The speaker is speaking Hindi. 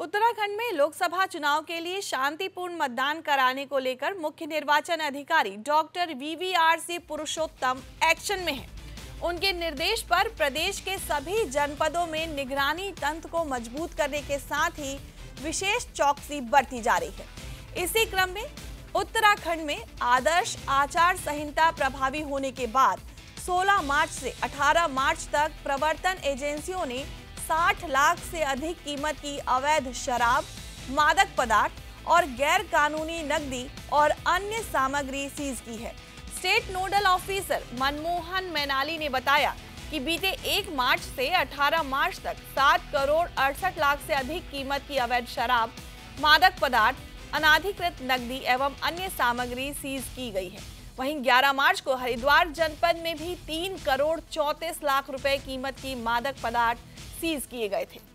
उत्तराखंड में लोकसभा चुनाव के लिए शांतिपूर्ण मतदान कराने को लेकर मुख्य निर्वाचन अधिकारी डॉक्टर वीवीआरसी पुरुषोत्तम एक्शन में हैं। उनके निर्देश पर प्रदेश के सभी जनपदों में निगरानी तंत्र को मजबूत करने के साथ ही विशेष चौकसी बरती जा रही है। इसी क्रम में उत्तराखंड में आदर्श आचार संहिता प्रभावी होने के बाद 16 मार्च से 18 मार्च तक प्रवर्तन एजेंसियों ने 60 लाख से अधिक कीमत की अवैध शराब, मादक पदार्थ और गैर कानूनी नकदी और अन्य सामग्री सीज की है। State nodal officer Manmohan Mainali ने बताया कि बीते 1 मार्च से 18 मार्च तक 7 करोड़ 68 लाख से अधिक कीमत की अवैध शराब, मादक पदार्थ, अनाधिकृत नकदी एवं अन्य सामग्री सीज की गई है। वहीं 11 मार्च को हरिद्वार जनपद में भी 3 करोड़ 34 लाख रुपए कीमत की मादक पदार्थ सीज किए गए थे।